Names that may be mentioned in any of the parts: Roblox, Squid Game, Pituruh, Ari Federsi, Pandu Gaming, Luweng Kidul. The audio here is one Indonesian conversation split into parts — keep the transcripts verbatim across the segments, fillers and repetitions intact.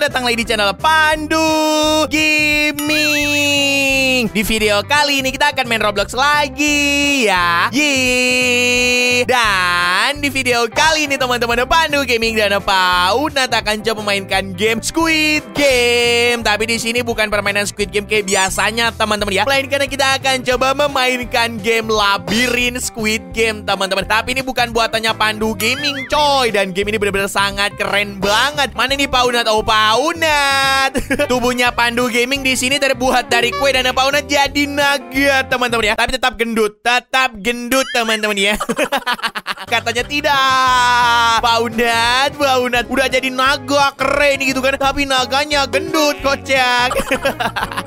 Selamat datang lagi di channel Pandu Gaming. Di video kali ini kita akan main Roblox lagi ya. Yeay. Dan di video kali ini teman-teman Pandu Gaming dan Pau Unat akan coba memainkan game Squid Game. Tapi di sini bukan permainan Squid Game kayak biasanya teman-teman ya. Melainkan kita akan coba memainkan game labirin Squid Game teman-teman. Tapi ini bukan buatannya Pandu Gaming coy. Dan game ini benar-benar sangat keren banget. Mana nih Pau Unat? Oh, Pau Unat. Tubuhnya Pandu Gaming di sini terbuat dari kue dan Pau Unat jadi naga, teman-teman ya. Tapi tetap gendut, tetap gendut, teman-teman ya. Katanya tidak. Pau Unat, Pau Unat udah jadi naga keren gitu kan. Tapi naganya gendut, kocak.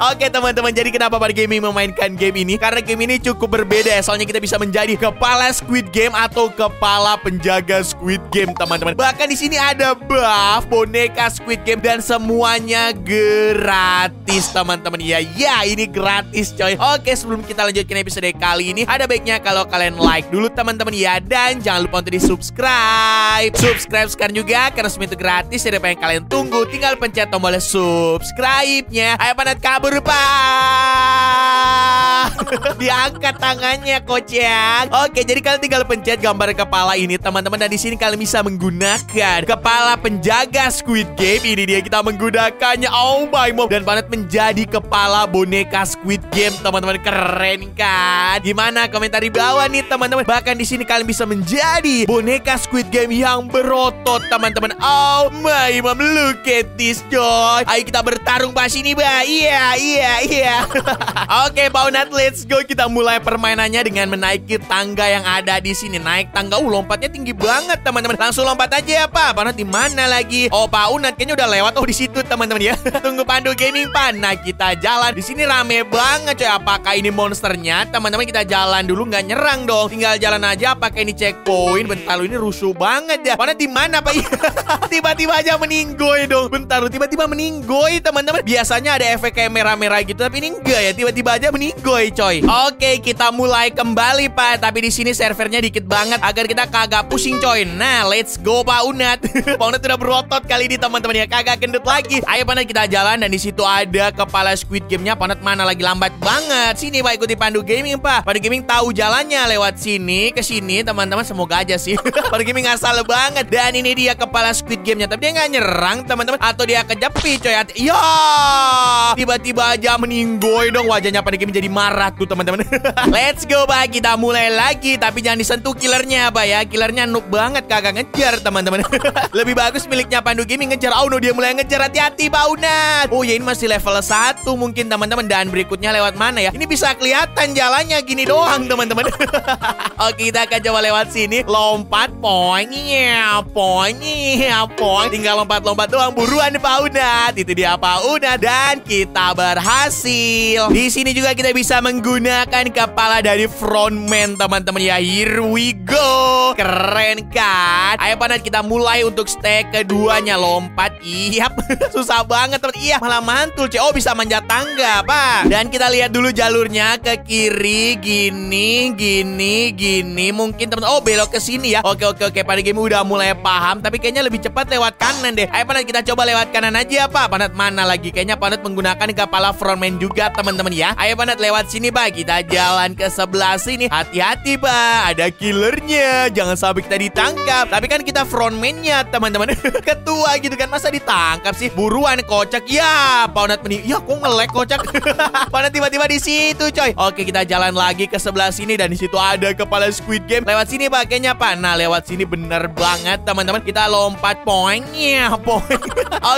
Oke, teman-teman. Jadi kenapa Pandu Gaming memainkan game ini? Karena game ini cukup berbeda ya. Soalnya kita bisa menjadi kepala Squid Game atau kepala penjaga Squid Game, teman-teman. Bahkan di sini ada buff boneka Squid Game dan semuanya gratis teman-teman ya. Ya ini gratis coy. Oke sebelum kita lanjutkan episode kali ini, ada baiknya kalau kalian like dulu teman-teman ya. Dan jangan lupa untuk di subscribe. Subscribe sekarang juga karena semua itu gratis. Jadi apa yang kalian tunggu? Tinggal pencet tombol subscribe-nya. Ayo panat kabur pak. Diangkat tangannya kocak. Oke jadi kalian tinggal pencet gambar kepala ini teman-teman. Dan di sini kalian bisa menggunakan kepala penjaga Squid Game. Ini dia kita menggunakannya. Oh my mom. Dan Panat menjadi kepala boneka Squid Game teman-teman. Keren kan? Gimana komentar di bawah nih teman-teman. Bahkan di sini kalian bisa menjadi boneka Squid Game yang berotot teman-teman. Oh my mom. Look at this coy. Ayo kita bertarung pas ini bah. Iya iya iya. Oke Pau Unat let's go. Kita mulai permainannya dengan menaiki tangga yang ada di sini. Naik tangga. Uh lompatnya tinggi banget teman-teman. Langsung lompat aja ya Pak. Pau Unat di mana lagi? Oh Pau Unat kayaknya udah lewat. Oh di situ teman-teman ya. Tunggu Pandu Gaming pan. Nah kita jalan. Di sini rame banget coy. Apakah ini monsternya? Teman-teman kita jalan dulu nggak nyerang dong. Tinggal jalan aja. Apakah ini checkpoint? Bentar lu ini rusuh banget ya. Panat di mana Pak? Tiba-tiba aja meninggoy dong. Bentar lu tiba-tiba meninggoy teman-teman. Biasanya ada efek kayak merah-merah gitu tapi ini enggak ya. Tiba-tiba aja meninggoy coy. Oke kita mulai kembali Pak. Tapi di sini servernya dikit banget agar kita kagak pusing coy. Nah let's go Pau Unat. Pau Unat udah berotot kali ini teman-teman ya, kagak gendut lagi. Ayo Panat kita jalan dan di situ ada kepala Squid Game-nya. Panat mana lagi lambat banget. Sini Pak ikuti Pandu Gaming Pak. Pandu Gaming tahu jalannya lewat sini ke sini teman-teman semoga aja sih. Pandu Gaming asal banget. Dan ini dia kepala Squid Game-nya. Tapi dia nggak nyerang teman-teman atau dia kejepit coy. Yo! Tiba-tiba aja meninggoy dong wajahnya Pandu Gaming jadi marah tuh teman-teman. Let's go Pak kita mulai lagi tapi jangan disentuh killernya Pak ya. Killernya noob banget kagak ngejar teman-teman. Lebih bagus miliknya Pandu Gaming ngejar. Oh no, dia mulai ngejar. Hati-hati Pau Unat. Oh ya ini masih level satu mungkin teman-teman. Dan berikutnya lewat mana ya? Ini bisa kelihatan jalannya gini doang teman-teman. Oke kita akan coba lewat sini. Lompat poing ya poing ya poing. Tinggal lompat-lompat doang. Buruan Pau Unat. Itu dia Pau Unat. Dan kita berhasil. Di sini juga kita bisa menggunakan kepala dari frontman teman-teman ya. Here we go. Keren kan? Ayo Panat kita mulai untuk stage keduanya. Lompat. Iya, susah banget teman. Iya, malah mantul. Oh, bisa manjat tangga, Pak. Dan kita lihat dulu jalurnya ke kiri, gini, gini, gini. Mungkin teman. Oh, belok ke sini ya. Oke, oke, oke. Panat Game udah mulai paham, tapi kayaknya lebih cepat lewat kanan deh. Ayo Panat kita coba lewat kanan aja, Pak. Panat mana lagi? Kayaknya Panat menggunakan kepala frontman juga, teman-teman ya. Ayo Panat lewat sini, Pak. Kita jalan ke sebelah sini. Hati-hati, Pak. Ada killernya. Jangan sampai kita ditangkap. Tapi kan kita frontman-nya, teman-teman. Ketua gitu kan. Masa ditangkap? Angkap sih buruan kocak ya Pau Unat meni ya kok ngelek kocak. Pau Unat tiba-tiba di situ coy. Oke kita jalan lagi ke sebelah sini dan di situ ada kepala Squid Game. Lewat sini pakainya Pak. Nah lewat sini bener banget teman-teman. Kita lompat poingnya poing.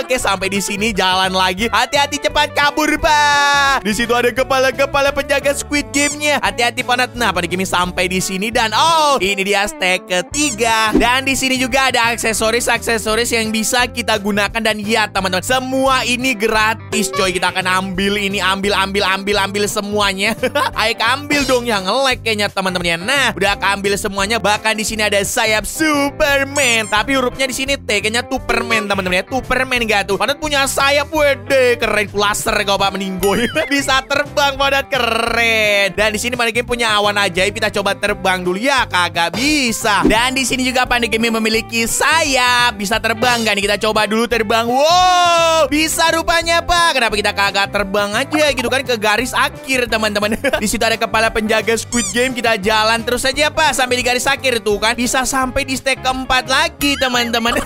Oke sampai di sini jalan lagi. Hati-hati cepat kabur Pak. Di situ ada kepala-kepala penjaga Squid Game-nya. Hati-hati Pau Unat. Nah Pau Unat sampai di sini dan oh ini dia stage ketiga. Dan di sini juga ada aksesoris-aksesoris yang bisa kita gunakan dan ya teman-teman semua ini gratis coy. Kita akan ambil ini. Ambil ambil ambil ambil semuanya. Ayo ambil dong yang nge-lag kayaknya teman-teman ya. Nah udah ambil semuanya. Bahkan di sini ada sayap Superman. Tapi hurufnya di sini T. Kayaknya Tuperman teman-teman ya. Tuperman gak tuh. Panat punya sayap. Wede keren. Laser kau Pak meninggoy. Bisa terbang Panat. Keren keren. Dan di sini Pandu Gaming punya awan ajaib. Kita coba terbang dulu ya, kagak bisa. Dan di sini juga Pandu Gaming memiliki sayap. Bisa terbang kan? Kita coba dulu terbang. Wow, bisa rupanya Pak. Kenapa kita kagak terbang aja gitu kan ke garis akhir teman-teman? Di situ ada kepala penjaga Squid Game. Kita jalan terus aja Pak sampai di garis akhir tuh kan. Bisa sampai di stage keempat lagi teman-teman.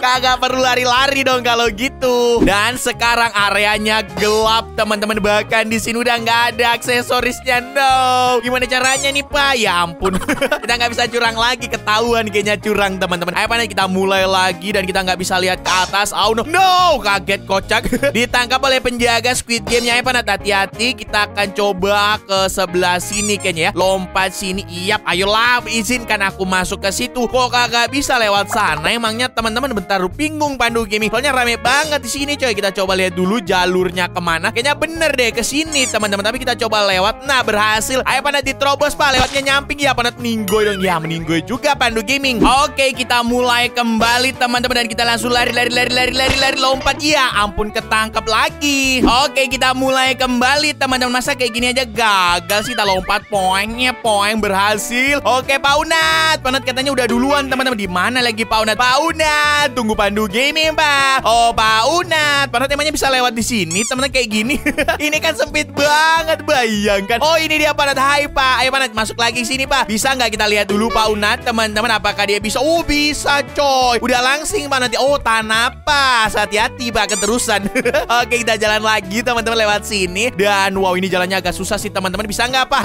Kagak perlu lari-lari dong kalau gitu. Dan sekarang areanya gelap teman-teman, bahkan di sini udah nggak ada aksesorisnya. No, gimana caranya nih Pak? Ya ampun, kita nggak bisa curang lagi, ketahuan kayaknya curang teman-teman. Ayo Pak, kita mulai lagi dan kita nggak bisa lihat ke atas. Oh no, no, kaget kocak. Ditangkap oleh penjaga Squid Game nya. Ayo Pak, hati-hati. Kita akan coba ke sebelah sini kayaknya ya. Lompat sini, iyap. Ayolah, izinkan aku masuk ke situ. Kok kagak bisa lewat sana? Emangnya teman-teman bentar, bingung Pandu Gaming. Soalnya rame banget di sini coy. Kita coba lihat dulu jalurnya kemana. Kayaknya bener deh ke sini teman-teman. Tapi kita coba lewat. Nah berhasil. Ayo Pandu diterobos Pak. Lewatnya nyamping ya. Pandu meninggoy dong. Ya meninggoy juga Pandu Gaming. Oke kita mulai kembali teman-teman. Dan kita langsung lari lari lari lari lari lari lompat. Ya ampun ketangkap lagi. Oke kita mulai kembali teman-teman. Masa kayak gini aja gagal sih. Kita lompat poengnya poeng berhasil. Oke Pau Unat. Pau Unat katanya udah duluan teman-teman. Di mana lagi Pau Unat? Pau Unat tunggu Pandu Gaming Pak. Oh Pau Unat. Pau Unat emangnya bisa lewat di sini teman-teman kayak gini? Ini kan sempit banget, bayangkan. Oh ini dia Pau Unat. Hai Pak. Ayo Pau Unat masuk lagi sini Pak. Bisa nggak kita lihat dulu Pau Unat teman-teman apakah dia bisa? Oh bisa coy. Udah langsing Pau Unat. Oh tanah pas. Hati-hati Pak keterusan. Oke kita jalan lagi teman-teman lewat sini. Dan wow ini jalannya agak susah sih teman-teman. Bisa nggak Pak?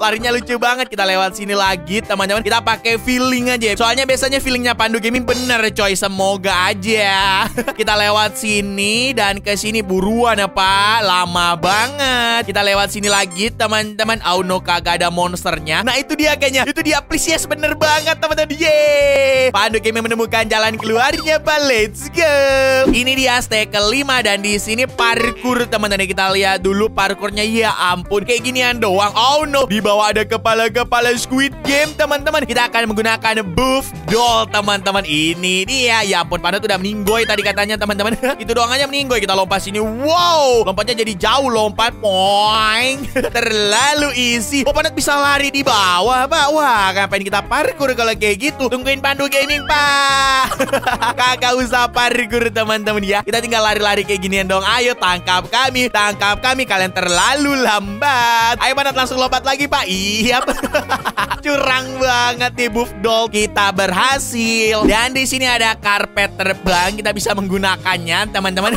Larinya lucu banget. Kita lewat sini lagi teman-teman. Kita pakai feeling aja. Soalnya biasanya feelingnya Pandu Gaming bener coy. Semoga aja. Kita lewat sini dan ke sini buruan ya Pak. Lama banget. Kita lewat sini lagi teman-teman. Oh no kagak ada monsternya. Nah itu dia kayaknya. Itu dia please yes bener banget teman-teman. Yeay. Pandu Gaming menemukan jalan keluarnya Pak. Let's go. Ini dia stage kelima dan di sini parkur teman-teman. Kita lihat dulu parkurnya. Ya ampun kayak ginian doang. Oh no. Di bawah ada kepala-kepala Squid Game teman-teman. Kita akan menggunakan buff doll teman-teman. Ini dia. Ya ampun, Pandu udah meninggoy tadi katanya teman-teman. Itu doang aja meninggoy. Kita lompat sini. Wow, lompatnya jadi jauh. Lompat poing. Terlalu easy. Oh Pandu bisa lari di bawah Pak. Wah ngapain kita parkur kalau kayak gitu? Tungguin Pandu Gaming Pak. Kakak usah parkur teman-teman ya. Kita tinggal lari-lari kayak ginian dong. Ayo tangkap kami. Tangkap kami. Kalian terlalu lambat. Ayo Pandu langsung lompat lagi Pak. Iya. Curang banget nih buff doll. Kita berhasil. Dan di sini ada karpet terbang. Kita bisa menggunakannya teman-teman.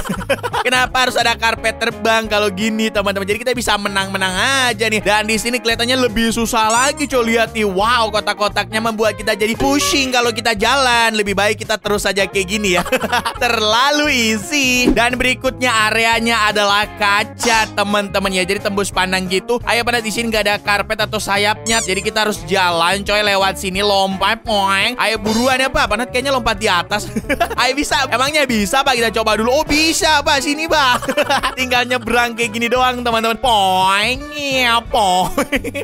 Kenapa harus ada karpet terbang kalau gini teman-teman? Jadi kita bisa menang-menang aja nih. Dan di sini kelihatannya lebih susah lagi coy. Lihat nih. Wow, kotak-kotaknya membuat kita jadi pusing kalau kita jalan. Lebih baik kita terus saja kayak gini ya. Terlalu easy. Dan berikutnya areanya adalah kaca teman-teman ya. Jadi tembus pandang gitu. Ayo pada di sini nggak ada karpet atau sayapnya. Jadi kita harus jalan coy lewat sini lompat poeng. Ayo buruan ya Pak. Pandu kayaknya lompat di atas. Ayo bisa. Emangnya bisa Pak? Kita coba dulu. Oh bisa Pak. Sini Pak. Tinggal nyebrang kayak gini doang teman-teman. Poeng ya poeng.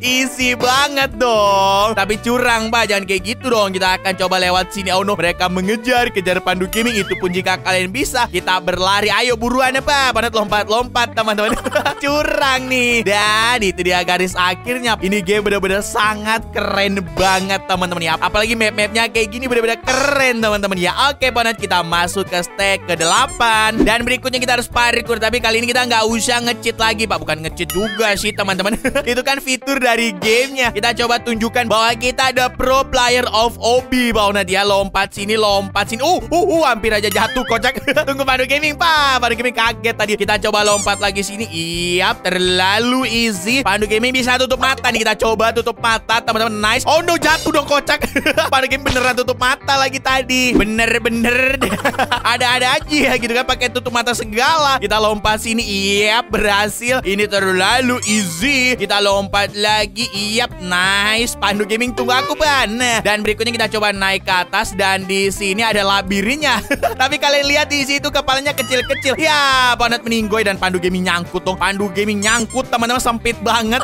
Easy banget dong. Tapi curang Pak. Jangan kayak gitu dong. Kita akan coba lewat sini. Oh no. Mereka mengejar. Kejar Pandu Gaming. Itu pun jika kalian bisa. Kita berlari. Ayo buruan ya Pak. Pandu lompat-lompat teman-teman. Curang nih. Dan itu dia garis akhirnya. Ini game bener-bener sangat keren banget teman-teman ya. Apalagi map-mapnya kayak gini bener-bener keren teman-teman ya. Oke Pau Unat kita masuk ke stage ke delapan. Dan berikutnya kita harus parkour. Tapi kali ini kita nggak usah nge-cheat lagi Pak. Bukan nge-cheat juga sih teman-teman. Itu kan fitur dari gamenya. Kita coba tunjukkan bahwa kita ada pro player of O B Pau Unat ya. Lompat sini, lompat sini. Uh, uh, uh hampir aja jatuh kocak. Tunggu Pandu Gaming Pak. Pandu Gaming kaget tadi. Kita coba lompat lagi sini. Iyap, terlalu easy. Pandu Gaming bisa tutup mata nih. Kita coba tutup mata teman-teman. Nice. Oh no, jatuh dong kocak. Pandu Gaming beneran tutup mata lagi tadi. Bener-bener. Ada-ada aja ya gitu kan. Pakai tutup mata segala. Kita lompat sini. Iyap, berhasil. Ini terlalu easy. Kita lompat lagi. Iyap, nice. Pandu Gaming tunggu aku Pak. Nah, dan berikutnya kita coba naik ke atas. Dan di sini ada labirinnya. Tapi kalian lihat di situ kepalanya kecil-kecil. Ya, Pau Unat meninggoy dan Pandu Gaming nyangkut dong. Pandu Gaming nyangkut teman-teman, sempit banget.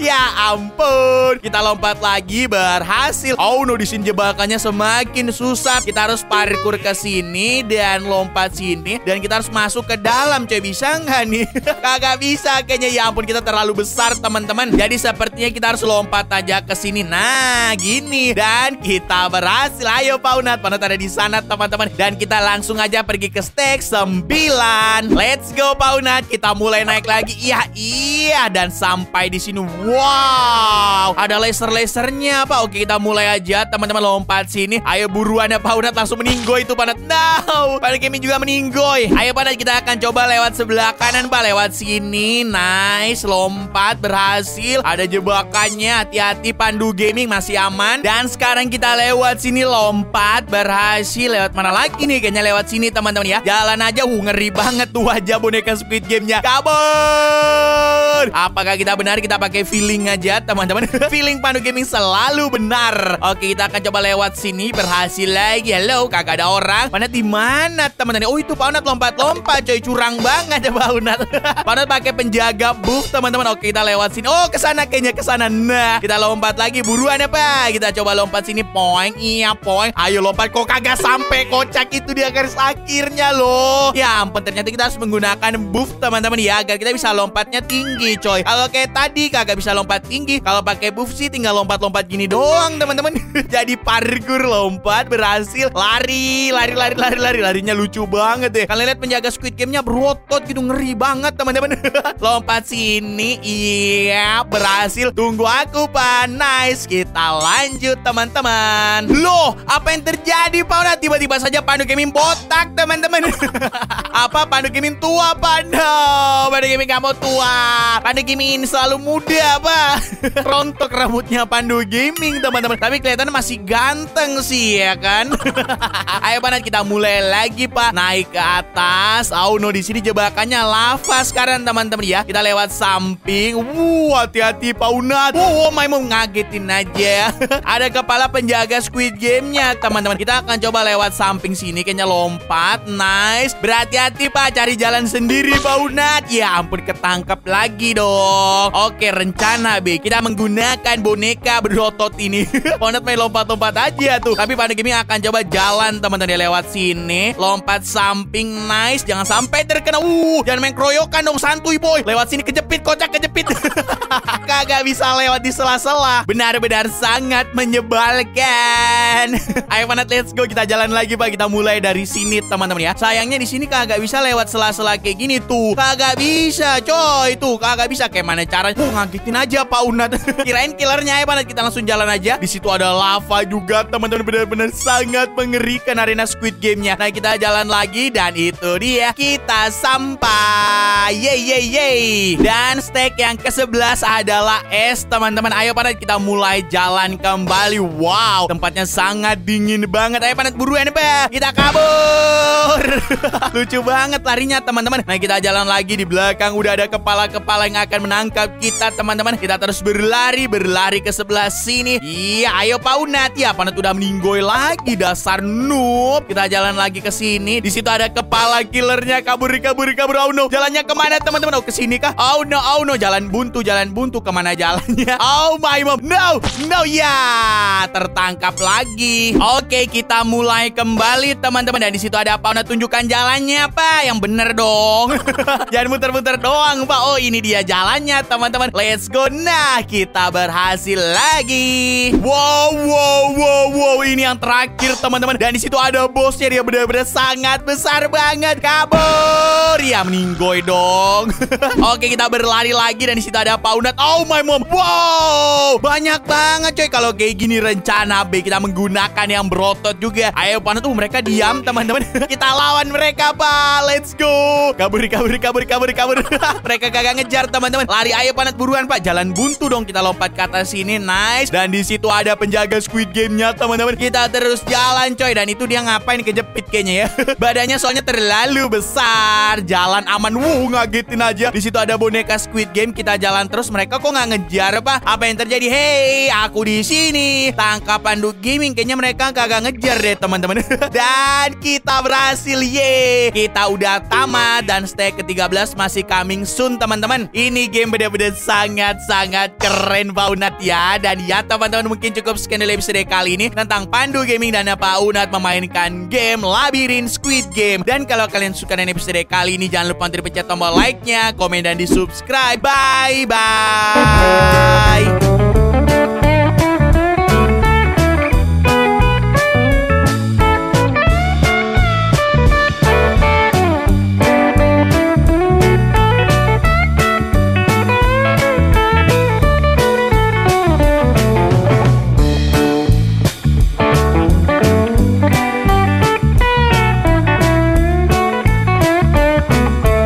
Ya ampun. Kita lompat lagi berhasil. Oh no, di sini jebakannya semakin susah. Kita harus parkur ke sini dan lompat sini dan kita harus masuk ke dalam coy. Bisa nggak nih? Kagak bisa kayaknya. Sayangnya ya ampun kita terlalu besar teman-teman. Jadi sepertinya kita harus lompat aja ke sini. Nah gini. Dan kita berhasil. Ayo Pau Unat. Pau Unat ada di sana teman-teman. Dan kita langsung aja pergi ke stage sembilan. Let's go Pau Unat. Kita mulai naik lagi. Iya iya. Dan sampai di sini. Wow. Ada laser-lasernya apa? Oke kita mulai aja teman-teman lompat sini. Ayo buruan ya Pau Unat. Langsung meninggoy itu Pau Unat. No. Pandu Gaming juga meninggoy. Ayo Pau Unat kita akan coba lewat sebelah kanan Pak. Lewat sini. Nice. Lompat. Berhasil. Ada jebakannya. Hati-hati Pandu Gaming. Masih aman. Dan sekarang kita lewat sini. Lompat. Berhasil. Lewat mana lagi nih? Kayaknya lewat sini teman-teman ya. Jalan aja. Uh, ngeri banget tuh wajah boneka Squid Game-nya. Kabur. Apakah kita benar? Kita pakai feeling aja teman-teman. Feeling Pandu Gaming selalu benar. Oke kita akan coba lewat sini. Berhasil lagi. Hello. Kagak ada orang. Mana di mana teman-teman? Oh itu Pau Unat lompat-lompat coy. Curang banget ya Pau Unat. Pau Unat pakai penjaga buff teman-teman. Oke kita lewat sini. Oh kesana kayaknya kesana. Nah kita lompat lagi buruan ya Pak. Kita coba lompat sini. Poeng. Iya poeng. Ayo lompat. Kok kagak sampai. Kocak itu dia garis akhirnya loh. Ya ampun ternyata kita harus menggunakan buff teman-teman ya. Agar kita bisa lompatnya tinggi coy. Kalau kayak tadi kagak bisa lompat tinggi. Kalau pakai buff sih tinggal lompat-lompat gini doang teman-teman. Jadi parkur lompat. Berhasil. Lari. Lari lari lari lari. Larinya lucu banget deh. Kalian lihat penjaga Squid Game-nya berotot gitu. Ngeri banget teman-teman. Lompat sini. Iya berhasil. Tunggu aku Pak. Nice. Kita lanjut teman-teman. Loh apa yang terjadi Pak Unat? Tiba-tiba saja Pandu Gaming botak teman-teman. Apa Pandu Gaming tua Pak? No. Pandu Gaming kamu tua. Pandu Gaming selalu muda Pak. Rontok rambutnya Pandu Gaming teman-teman. Tapi kelihatan masih ganteng sih ya kan. Ayo Pak Unat kita mulai lagi Pak. Naik ke atas. Oh no di sini jebakannya lava sekarang teman-teman ya. Kita lewat samping. Wuh hati-hati Pau Unat. Wuh main mau ngagetin aja. Ada kepala penjaga Squid Game-nya teman-teman. Kita akan coba lewat samping sini. Kayaknya lompat. Nice. Berhati-hati Pak. Cari jalan sendiri Pau Unat. Ya ampun ketangkep lagi dong. Oke rencana B. Kita menggunakan boneka berotot ini. Pau Unat main lompat-lompat aja tuh. Tapi Pandu Gaming akan coba jalan teman-teman. Dia lewat sini. Lompat samping. Nice. Jangan sampai terkena. Wuh jangan main keroyokan dong. Santuy boy. Lewat sini kejepit. Kocak kejepit. Kagak bisa lewat di sela-sela. Benar-benar sangat menyebalkan. Ayo Panat let's go. Kita jalan lagi Pak. Kita mulai dari sini teman-teman ya. Sayangnya di sini kagak bisa lewat sela-sela kayak gini tuh. Kagak bisa coy. Tuh kagak bisa. Kayak mana caranya. Oh ngagetin aja Pau Unat. Kirain killernya. Ayo Panat kita langsung jalan aja. Di situ ada lava juga teman-teman. Benar-benar sangat mengerikan arena Squid Game-nya. Nah kita jalan lagi. Dan itu dia. Kita sampai. Yeay yeay yeay. Dan stake yang kesebelas adalah es teman-teman. Ayo Panat kita mulai jalan kembali. Wow tempatnya sangat dingin banget. Ayo Panat buruan Pak. Kita kabur. Lucu banget larinya teman-teman. Nah kita jalan lagi. Di belakang udah ada kepala-kepala yang akan menangkap kita teman-teman. Kita terus berlari. Berlari ke sebelah sini. Iya ayo Pau Unat. Ya Panat udah meninggoy lagi. Dasar noob. Kita jalan lagi ke sini. Di situ ada kepala killernya. Kabur kabur kabur. Oh no jalannya kemana teman-teman? Oh kesini kah? Oh no oh no jalan buntu jalan buntu. Kemana jalannya? Oh my mom. No no ya yeah. Tertangkap lagi. Oke kita mulai kembali teman-teman. Dan di situ ada Pau Unat tunjukkan jalannya Pak. Yang bener dong. Jangan muter-muter doang Pak. Oh ini dia jalannya teman-teman. Let's go. Nah kita berhasil lagi. Wow wow wow wow. Ini yang terakhir teman-teman. Dan di situ ada bosnya. Dia benar-benar sangat besar banget. Kabur. Ya meninggoy dong. Oke kita berlari lagi. Dan di situ ada Pau Unat. Oh my mom. Wow banyak banget coy. Kalau kayak gini rencana B. Kita menggunakan yang berotot juga. Ayo Pau Unat tuh mereka diam teman-teman. Kita lawan mereka Pak. Let's go. Kabur kabur kabur kabur kabur. Mereka kagak ngejar teman-teman. Lari ayo Pau Unat buruan Pak. Jalan buntu dong. Kita lompat ke atas sini. Nice. Dan di situ ada penjaga Squid Game-nya teman-teman. Kita terus jalan coy. Dan itu dia ngapain kejepit kayaknya ya. Badannya soalnya terlalu besar. Jalan aman. Wuh ngagetin aja. Di situ ada boneka Squid Game. Kita jalan terus. Mereka kok nggak ngejar Pak. Apa yang terjadi? Hei, aku di sini. Tangkap Pandu Gaming. Kayaknya mereka kagak ngejar deh teman-teman. Dan kita berhasil. Ye. Kita udah tamat. Dan stake ke tiga belas masih coming soon teman-teman. Ini game benar-benar sangat-sangat keren Pau Unat ya. Dan ya teman-teman, mungkin cukup sekian dulu episode kali ini tentang Pandu Gaming dan Pau Unat memainkan game labirin Squid Game. Dan kalau kalian suka dengan episode kali ini, jangan lupa untuk pencet tombol like-nya, komen dan di subscribe. Bye bye.